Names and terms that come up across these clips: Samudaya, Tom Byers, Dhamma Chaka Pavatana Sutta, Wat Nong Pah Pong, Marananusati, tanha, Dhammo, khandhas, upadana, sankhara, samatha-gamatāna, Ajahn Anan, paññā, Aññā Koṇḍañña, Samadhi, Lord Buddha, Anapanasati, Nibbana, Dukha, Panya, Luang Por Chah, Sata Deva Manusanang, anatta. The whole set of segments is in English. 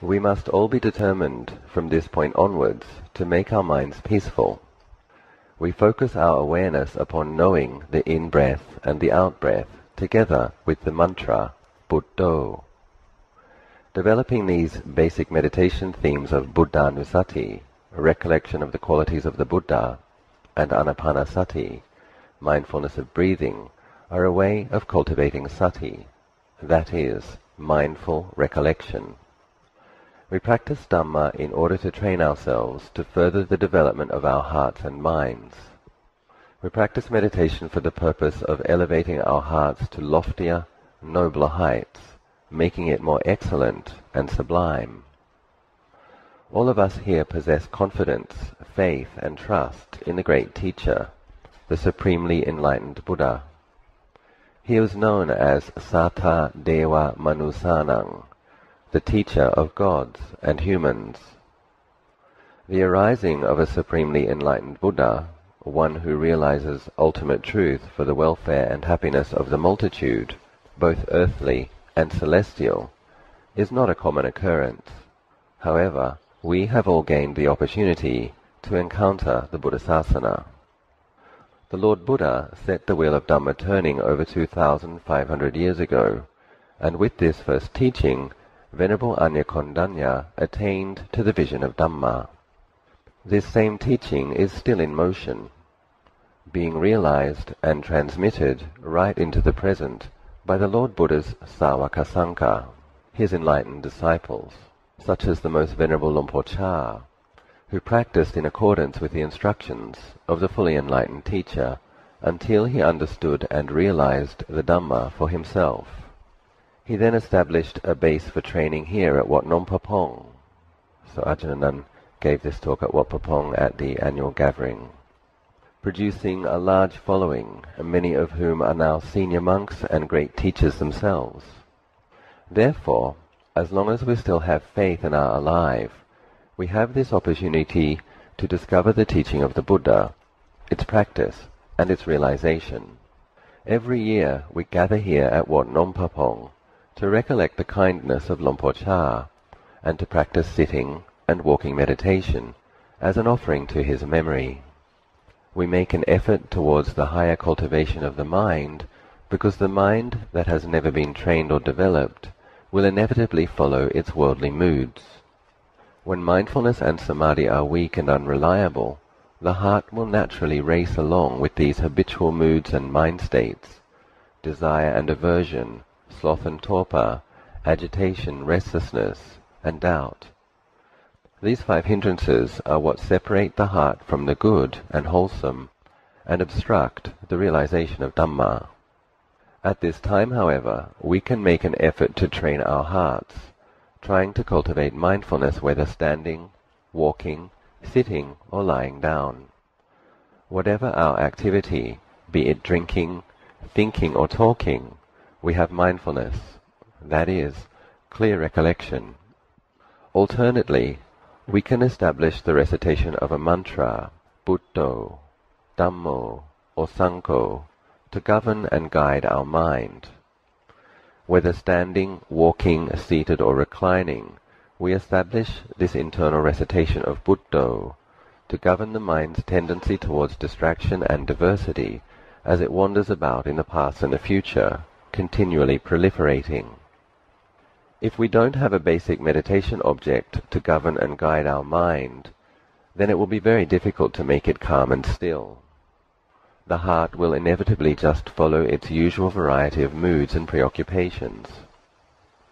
We must all be determined from this point onwards to make our minds peaceful. We focus our awareness upon knowing the in-breath and the out-breath together with the mantra Buddho. Developing these basic meditation themes of Buddhanusati, recollection of the qualities of the Buddha, and Anapanasati, mindfulness of breathing, are a way of cultivating sati, that is, mindful recollection. We practice Dhamma in order to train ourselves to further the development of our hearts and minds. We practice meditation for the purpose of elevating our hearts to loftier, nobler heights, making it more excellent and sublime. All of us here possess confidence, faith, and trust in the great teacher, the supremely enlightened Buddha. He was known as Sata Deva Manusanang, the teacher of gods and humans. The arising of a supremely enlightened Buddha, one who realizes ultimate truth for the welfare and happiness of the multitude, both earthly and celestial, is not a common occurrence. However, we have all gained the opportunity to encounter the Buddhasasana. The Lord Buddha set the wheel of Dhamma turning over 2,500 years ago, and with this first teaching, Venerable Aññā Koṇḍañña attained to the vision of Dhamma. This same teaching is still in motion, being realized and transmitted right into the present by the Lord Buddha's Sāvakasāṅkā, his enlightened disciples, such as the most venerable Luang Por Chah, who practiced in accordance with the instructions of the fully enlightened teacher until he understood and realized the Dhamma for himself. He then established a base for training here at Wat Nong Pah Pong. So Ajahn Anan gave this talk at Wat Pah Pong at the annual gathering, producing a large following, many of whom are now senior monks and great teachers themselves. Therefore, as long as we still have faith and are alive, we have this opportunity to discover the teaching of the Buddha, its practice, and its realization. Every year we gather here at Wat Nong Pah Pong to recollect the kindness of Luang Por Chah, and to practice sitting and walking meditation as an offering to his memory. We make an effort towards the higher cultivation of the mind, because the mind that has never been trained or developed will inevitably follow its worldly moods. When mindfulness and samadhi are weak and unreliable, the heart will naturally race along with these habitual moods and mind states: desire and aversion, sloth and torpor, agitation, restlessness, and doubt. These 5 hindrances are what separate the heart from the good and wholesome, and obstruct the realization of Dhamma. At this time, however, we can make an effort to train our hearts, trying to cultivate mindfulness whether standing, walking, sitting, or lying down. Whatever our activity, be it drinking, thinking, or talking, we have mindfulness, that is, clear recollection. Alternately, we can establish the recitation of a mantra, Buddho, Dhammo, or Sankho, to govern and guide our mind. Whether standing, walking, seated, or reclining, we establish this internal recitation of Buddho to govern the mind's tendency towards distraction and diversity as it wanders about in the past and the future, continually proliferating. If we don't have a basic meditation object to govern and guide our mind, then it will be very difficult to make it calm and still. The heart will inevitably just follow its usual variety of moods and preoccupations.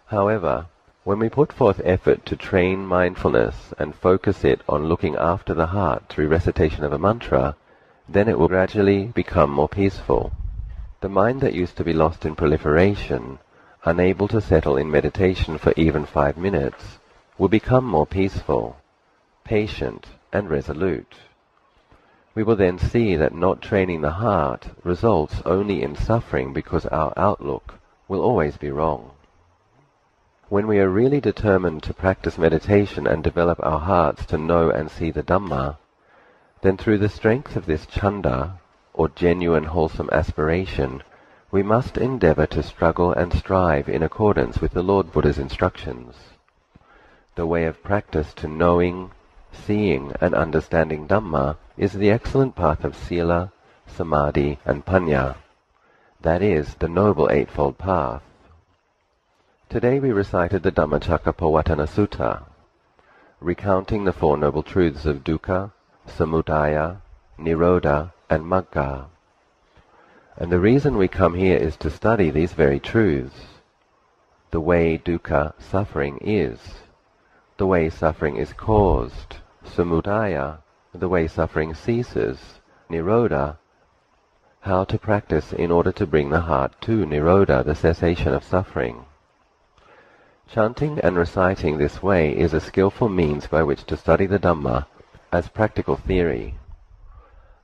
However, when we put forth effort to train mindfulness and focus it on looking after the heart through recitation of a mantra, then it will gradually become more peaceful. The mind that used to be lost in proliferation, unable to settle in meditation for even 5 minutes, will become more peaceful, patient, and resolute. We will then see that not training the heart results only in suffering, because our outlook will always be wrong. When we are really determined to practice meditation and develop our hearts to know and see the Dhamma, then through the strength of this chanda, or genuine wholesome aspiration, we must endeavor to struggle and strive in accordance with the Lord Buddha's instructions. the way of practice to knowing, seeing and understanding Dhamma is the excellent path of Sila, Samadhi and Panya, that is, the Noble Eightfold Path. Today we recited the Dhamma Chaka Pavatana Sutta, recounting the Four Noble Truths of Dukha, Samudaya, Nirodha and Magga. And the reason we come here is to study these very truths. The way dukkha, suffering, is. The way suffering is caused. Samudaya, the way suffering ceases. Nirodha, how to practice in order to bring the heart to Nirodha, the cessation of suffering. Chanting and reciting this way is a skillful means by which to study the Dhamma as practical theory.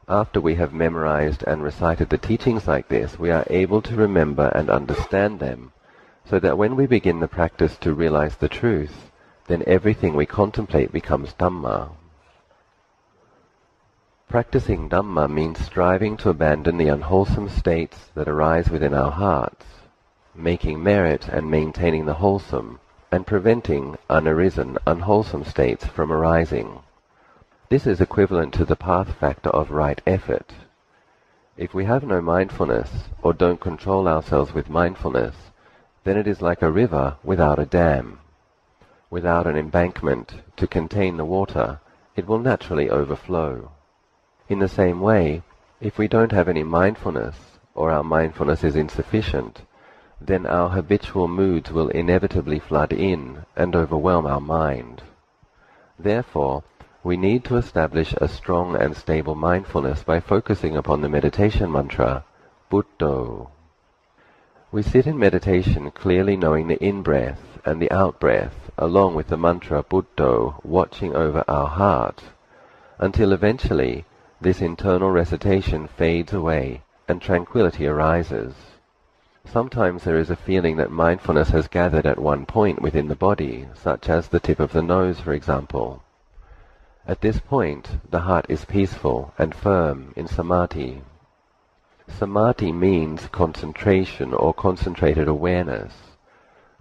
After we have memorized and recited the teachings like this, we are able to remember and understand them, so that when we begin the practice to realize the truth, then everything we contemplate becomes Dhamma. Practicing Dhamma means striving to abandon the unwholesome states that arise within our hearts, making merit and maintaining the wholesome, and preventing unarisen, unwholesome states from arising. This is equivalent to the path factor of right effort. If we have no mindfulness, or don't control ourselves with mindfulness, then it is like a river without a dam. Without an embankment to contain the water, it will naturally overflow. In the same way, if we don't have any mindfulness, or our mindfulness is insufficient, then our habitual moods will inevitably flood in and overwhelm our mind. Therefore, we need to establish a strong and stable mindfulness by focusing upon the meditation mantra, Buddho. We sit in meditation clearly knowing the in-breath and the out-breath, along with the mantra Buddho watching over our heart, until eventually this internal recitation fades away and tranquility arises. Sometimes there is a feeling that mindfulness has gathered at one point within the body, such as the tip of the nose, for example. At this point, the heart is peaceful and firm in samadhi. Samadhi means concentration or concentrated awareness.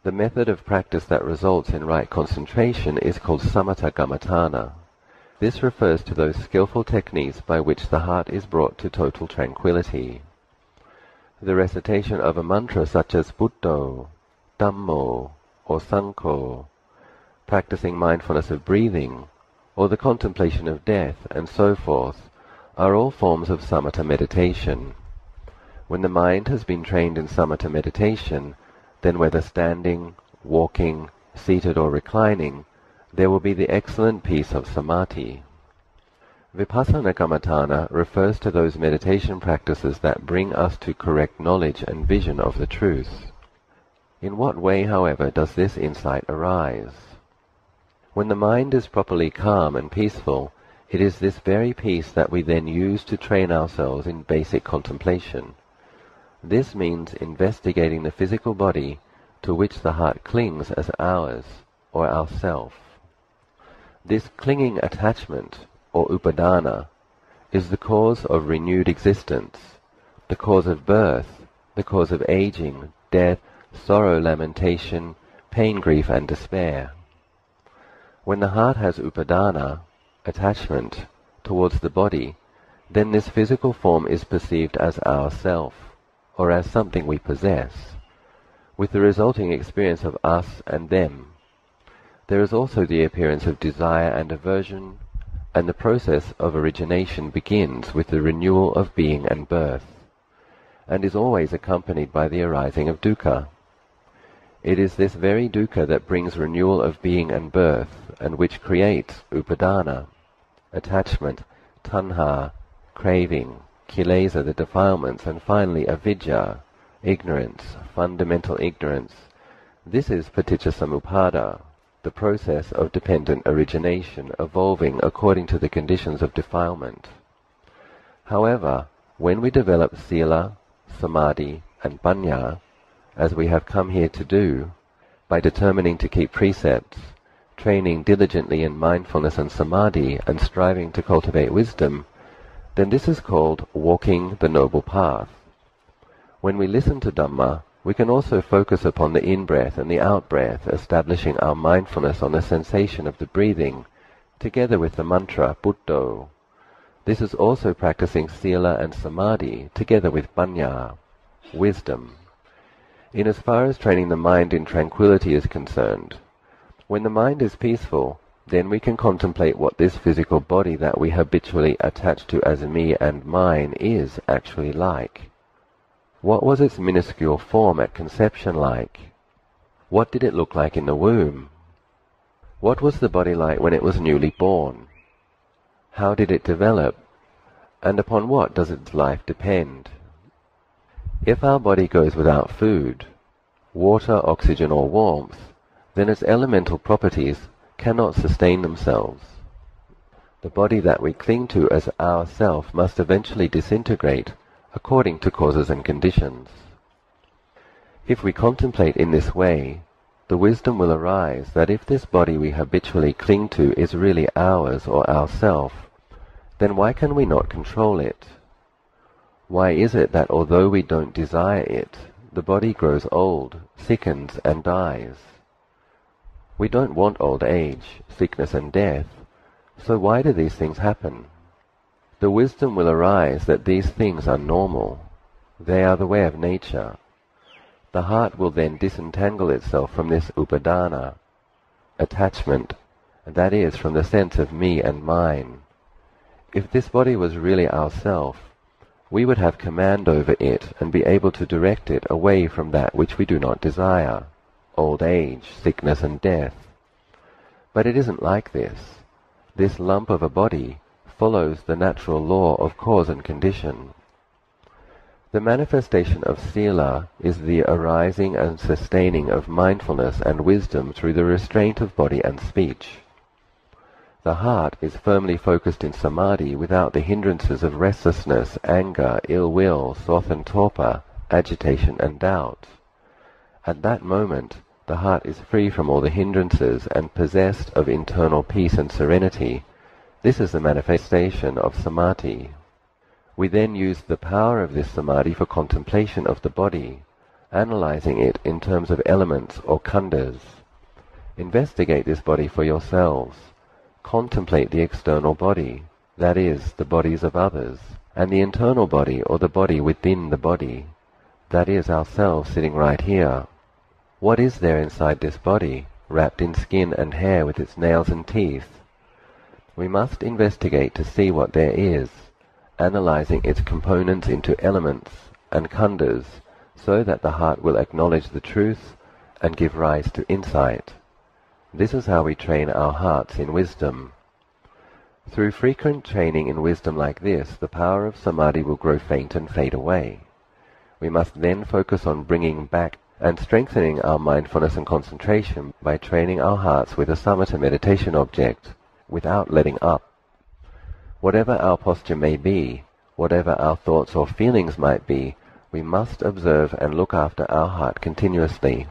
The method of practice that results in right concentration is called samatha-gamatāna. This refers to those skillful techniques by which the heart is brought to total tranquility. The recitation of a mantra such as Buddho, Dhammo, or Sankho, practicing mindfulness of breathing, or the contemplation of death, and so forth, are all forms of samatha meditation. When the mind has been trained in samatha meditation, then whether standing, walking, seated or reclining, there will be the excellent peace of samadhi. Vipassana-gamatāna refers to those meditation practices that bring us to correct knowledge and vision of the truth. In what way, however, does this insight arise? When the mind is properly calm and peaceful, it is this very peace that we then use to train ourselves in basic contemplation. This means investigating the physical body to which the heart clings as ours, or ourself. This clinging attachment, or upadana, is the cause of renewed existence, the cause of birth, the cause of aging, death, sorrow, lamentation, pain, grief, and despair. When the heart has upadana, attachment, towards the body, then this physical form is perceived as ourself, or as something we possess, with the resulting experience of us and them. There is also the appearance of desire and aversion, and the process of origination begins with the renewal of being and birth, and is always accompanied by the arising of dukkha. It is this very dukkha that brings renewal of being and birth, and which creates upadana, attachment, tanha, craving, kilesa, the defilements, and finally avidya, ignorance, fundamental ignorance. This is paticca samuppada, the process of dependent origination evolving according to the conditions of defilement. However, when we develop sila, samadhi, and paññā, as we have come here to do, by determining to keep precepts, training diligently in mindfulness and samadhi, and striving to cultivate wisdom, then this is called walking the noble path. When we listen to Dhamma, We can also focus upon the in-breath and the out-breath, establishing our mindfulness on the sensation of the breathing, together with the mantra, Buddho. This is also practicing Sila and Samadhi, together with Panya, wisdom. In as far as training the mind in tranquility is concerned, when the mind is peaceful, then we can contemplate what this physical body that we habitually attach to as me and mine is actually like. What was its minuscule form at conception like? What did it look like in the womb? What was the body like when it was newly born? How did it develop? And upon what does its life depend? If our body goes without food, water, oxygen or warmth, then its elemental properties cannot sustain themselves. The body that we cling to as our self must eventually disintegrate according to causes and conditions. If we contemplate in this way, the wisdom will arise that if this body we habitually cling to is really ours or ourself, then why can we not control it? Why is it that although we don't desire it, the body grows old, sickens and dies? We don't want old age, sickness and death, so why do these things happen? The wisdom will arise that these things are normal. They are the way of nature. The heart will then disentangle itself from this upadana, attachment, that is, from the sense of me and mine. If this body was really ourself, we would have command over it and be able to direct it away from that which we do not desire, old age, sickness and death. But it isn't like this. This lump of a body follows the natural law of cause and condition. The manifestation of Sila is the arising and sustaining of mindfulness and wisdom through the restraint of body and speech. The heart is firmly focused in Samadhi without the hindrances of restlessness, anger, ill will, sloth and torpor, agitation and doubt. At that moment, the heart is free from all the hindrances and possessed of internal peace and serenity. This is the manifestation of Samadhi. We then use the power of this Samadhi for contemplation of the body, analyzing it in terms of elements or khandhas. Investigate this body for yourselves. Contemplate the external body, that is, the bodies of others, and the internal body or the body within the body, that is, ourselves sitting right here. What is there inside this body, wrapped in skin and hair with its nails and teeth? We must investigate to see what there is, analyzing its components into elements and khandhas, so that the heart will acknowledge the truth and give rise to insight. This is how we train our hearts in wisdom. Through frequent training in wisdom like this, the power of Samadhi will grow faint and fade away. We must then focus on bringing back and strengthening our mindfulness and concentration by training our hearts with a samatha meditation object, without letting up. Whatever our posture may be, whatever our thoughts or feelings might be, we must observe and look after our heart continuously.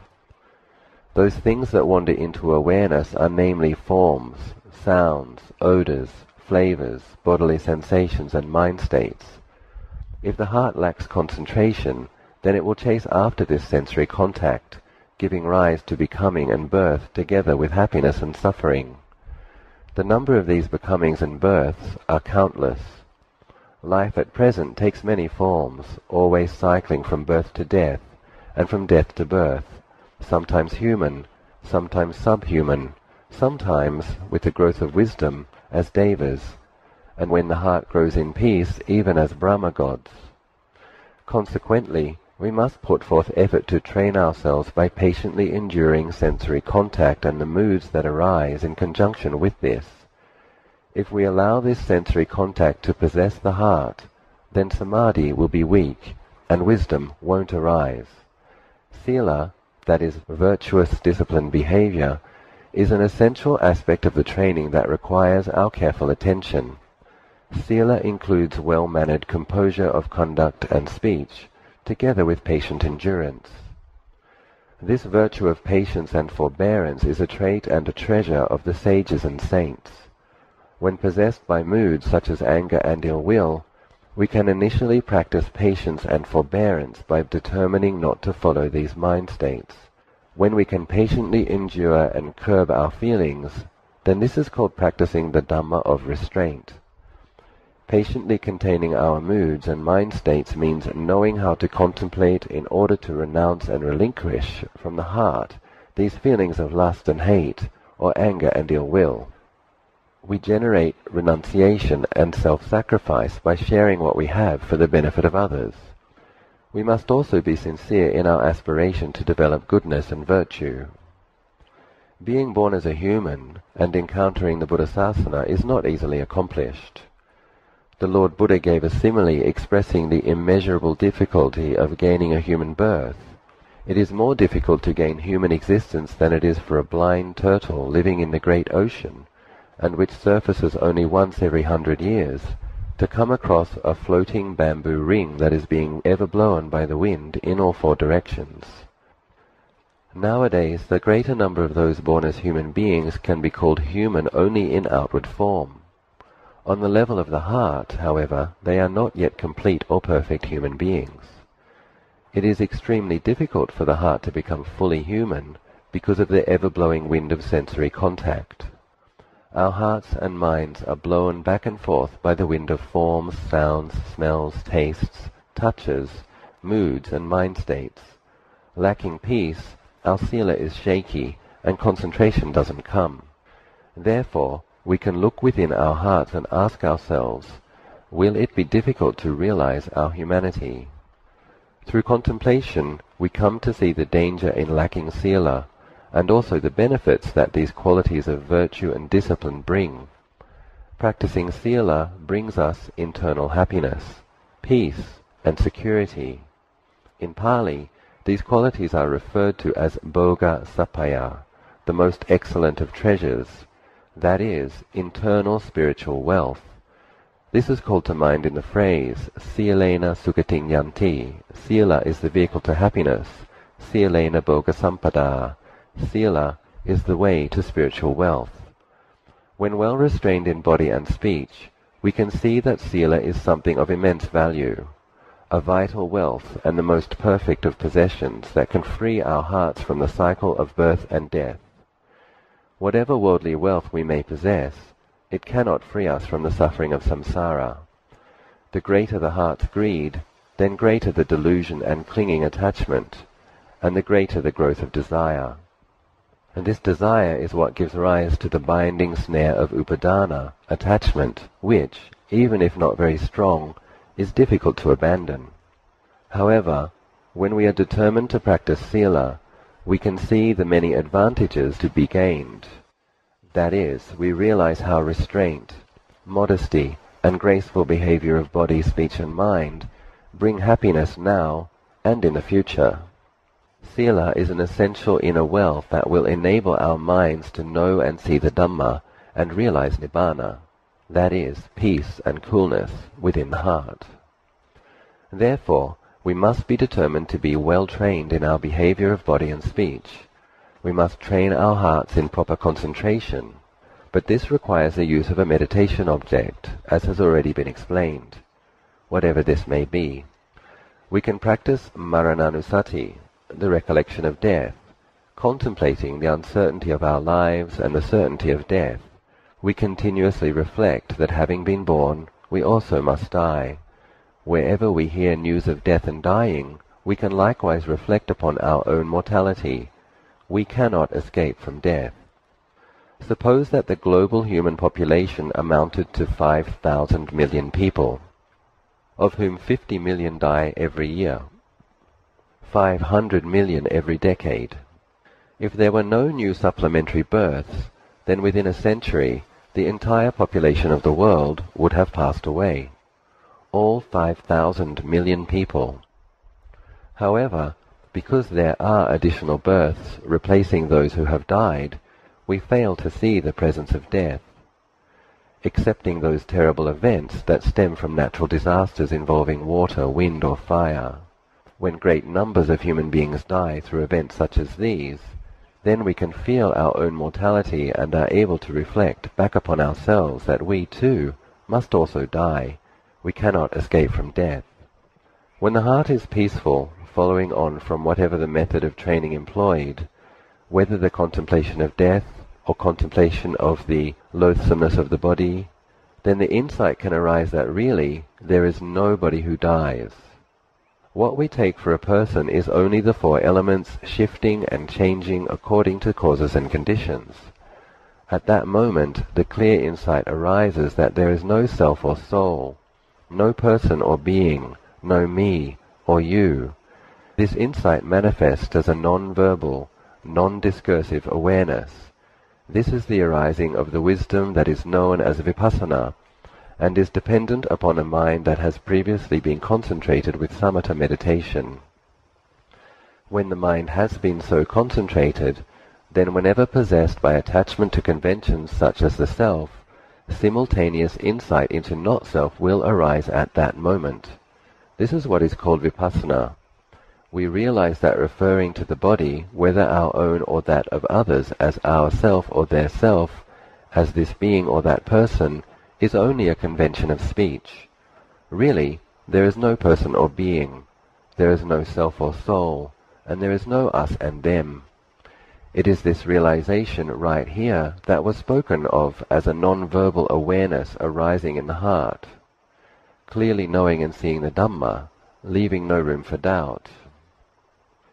Those things that wander into awareness are namely forms, sounds, odors, flavors, bodily sensations and mind states. If the heart lacks concentration, then it will chase after this sensory contact, giving rise to becoming and birth together with happiness and suffering. The number of these becomings and births are countless. Life at present takes many forms, always cycling from birth to death and from death to birth, sometimes human, sometimes subhuman, sometimes, with the growth of wisdom, as devas, and when the heart grows in peace, even as Brahma gods. Consequently, we must put forth effort to train ourselves by patiently enduring sensory contact and the moods that arise in conjunction with this. If we allow this sensory contact to possess the heart, then Samadhi will be weak, and wisdom won't arise. Sila, that is, virtuous disciplined behavior, is an essential aspect of the training that requires our careful attention. Sila includes well-mannered composure of conduct and speech, together with patient endurance. This virtue of patience and forbearance is a trait and a treasure of the sages and saints. When possessed by moods such as anger and ill will, We can initially practice patience and forbearance by determining not to follow these mind states. When we can patiently endure and curb our feelings, then this is called practicing the Dhamma of restraint. Patiently containing our moods and mind states means knowing how to contemplate in order to renounce and relinquish from the heart these feelings of lust and hate, or anger and ill will. We generate renunciation and self-sacrifice by sharing what we have for the benefit of others. We must also be sincere in our aspiration to develop goodness and virtue. Being born as a human and encountering the Buddhasasana is not easily accomplished. The Lord Buddha gave a simile expressing the immeasurable difficulty of gaining a human birth. It is more difficult to gain human existence than it is for a blind turtle living in the great ocean, and which surfaces only once every 100 years, to come across a floating bamboo ring that is being ever blown by the wind in all 4 directions. Nowadays, the greater number of those born as human beings can be called human only in outward form. On the level of the heart, however, they are not yet complete or perfect human beings. It is extremely difficult for the heart to become fully human because of the ever-blowing wind of sensory contact. Our hearts and minds are blown back and forth by the wind of forms, sounds, smells, tastes, touches, moods and mind states. Lacking peace, our sila is shaky and concentration doesn't come. Therefore, we can look within our hearts and ask ourselves, will it be difficult to realize our humanity? Through contemplation, we come to see the danger in lacking sila, and also the benefits that these qualities of virtue and discipline bring. Practicing sila brings us internal happiness, peace, and security. In Pali, these qualities are referred to as bhoga sapaya, the most excellent of treasures, that is, internal spiritual wealth. This is called to mind in the phrase, silena sugating yanti, sila is the vehicle to happiness, silena bhoga sampada, sila is the way to spiritual wealth. When well restrained in body and speech, we can see that sila is something of immense value, a vital wealth and the most perfect of possessions that can free our hearts from the cycle of birth and death. Whatever worldly wealth we may possess, it cannot free us from the suffering of samsara. The greater the heart's greed, then greater the delusion and clinging attachment, and the greater the growth of desire. And this desire is what gives rise to the binding snare of upadana, attachment, which, even if not very strong, is difficult to abandon. However, when we are determined to practice sila, we can see the many advantages to be gained. That is, we realize how restraint, modesty, and graceful behavior of body, speech, and mind bring happiness now and in the future. Sila is an essential inner wealth that will enable our minds to know and see the Dhamma and realize Nibbana, that is, peace and coolness within the heart. Therefore, we must be determined to be well trained in our behavior of body and speech. We must train our hearts in proper concentration, but this requires the use of a meditation object, as has already been explained, whatever this may be. We can practice Marananusati, the recollection of death, contemplating the uncertainty of our lives and the certainty of death. We continuously reflect that having been born, we also must die. Wherever we hear news of death and dying, we can likewise reflect upon our own mortality. We cannot escape from death. Suppose that the global human population amounted to 5,000 million people, of whom 50 million die every year. 500 million every decade. If there were no new supplementary births, then within a century the entire population of the world would have passed away, all 5,000 million people. However, because there are additional births replacing those who have died, we fail to see the presence of death. Excepting those terrible events that stem from natural disasters involving water, wind, or fire, when great numbers of human beings die through events such as these, then we can feel our own mortality and are able to reflect back upon ourselves that we, too, must also die, we cannot escape from death. When the heart is peaceful, following on from whatever the method of training employed, whether the contemplation of death or contemplation of the loathsomeness of the body, then the insight can arise that really there is nobody who dies. What we take for a person is only the four elements shifting and changing according to causes and conditions. At that moment the clear insight arises that there is no self or soul, no person or being, no me or you. This insight manifests as a non-verbal, non-discursive awareness. This is the arising of the wisdom that is known as vipassana, and is dependent upon a mind that has previously been concentrated with samatha meditation. When the mind has been so concentrated, then whenever possessed by attachment to conventions such as the self, simultaneous insight into not-self will arise at that moment. This is what is called vipassana. We realize that referring to the body, whether our own or that of others, as ourself or their self, as this being or that person, is only a convention of speech. Really, there is no person or being, there is no self or soul, and there is no us and them. It is this realization right here that was spoken of as a non-verbal awareness arising in the heart, clearly knowing and seeing the Dhamma, leaving no room for doubt.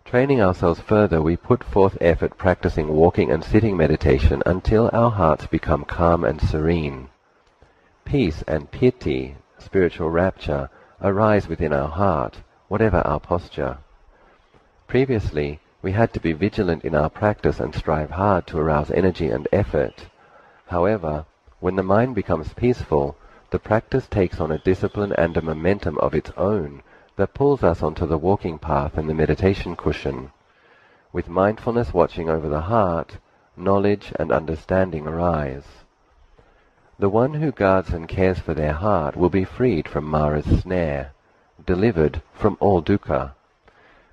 Training ourselves further, we put forth effort practicing walking and sitting meditation until our hearts become calm and serene. Peace and piti, spiritual rapture, arise within our heart, whatever our posture. Previously, we had to be vigilant in our practice and strive hard to arouse energy and effort. However, when the mind becomes peaceful, the practice takes on a discipline and a momentum of its own that pulls us onto the walking path and the meditation cushion. With mindfulness watching over the heart, knowledge and understanding arise. The one who guards and cares for their heart will be freed from Mara's snare, delivered from all dukkha.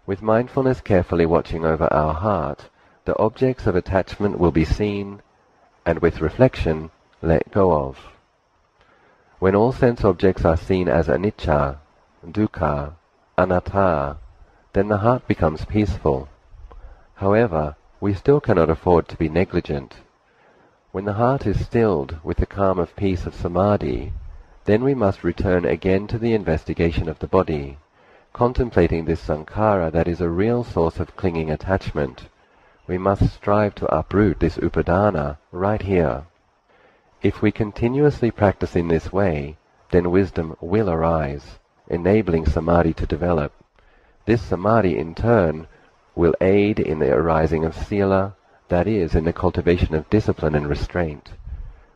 With mindfulness carefully watching over our heart, the objects of attachment will be seen, and with reflection, let go of. When all sense objects are seen as anicca, dukkha, anatta, then the heart becomes peaceful. However, we still cannot afford to be negligent. When the heart is stilled with the calm of peace of samadhi, then we must return again to the investigation of the body, contemplating this sankhara that is a real source of clinging attachment. We must strive to uproot this upadana right here. If we continuously practice in this way, then wisdom will arise, enabling samadhi to develop. This samadhi, in turn, will aid in the arising of sila, that is, in the cultivation of discipline and restraint.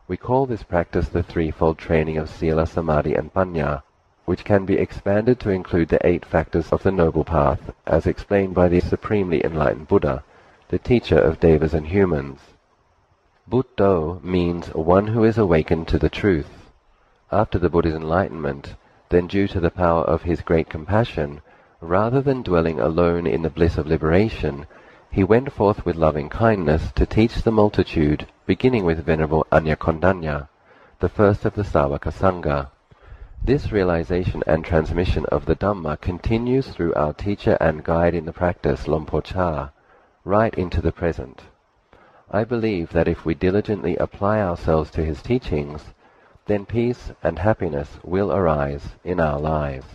We call this practice the threefold training of sila, samadhi, and paññā, which can be expanded to include the 8 factors of the noble path, as explained by the supremely enlightened Buddha, the teacher of devas and humans. Buddho means one who is awakened to the truth. After the Buddha's enlightenment, then due to the power of his great compassion, rather than dwelling alone in the bliss of liberation, he went forth with loving-kindness to teach the multitude, beginning with Venerable Aññā Koṇḍañña, the first of the Sāvakasāṅkā. This realization and transmission of the Dhamma continues through our teacher and guide in the practice, Luang Por Chah, right into the present. I believe that if we diligently apply ourselves to his teachings, then peace and happiness will arise in our lives.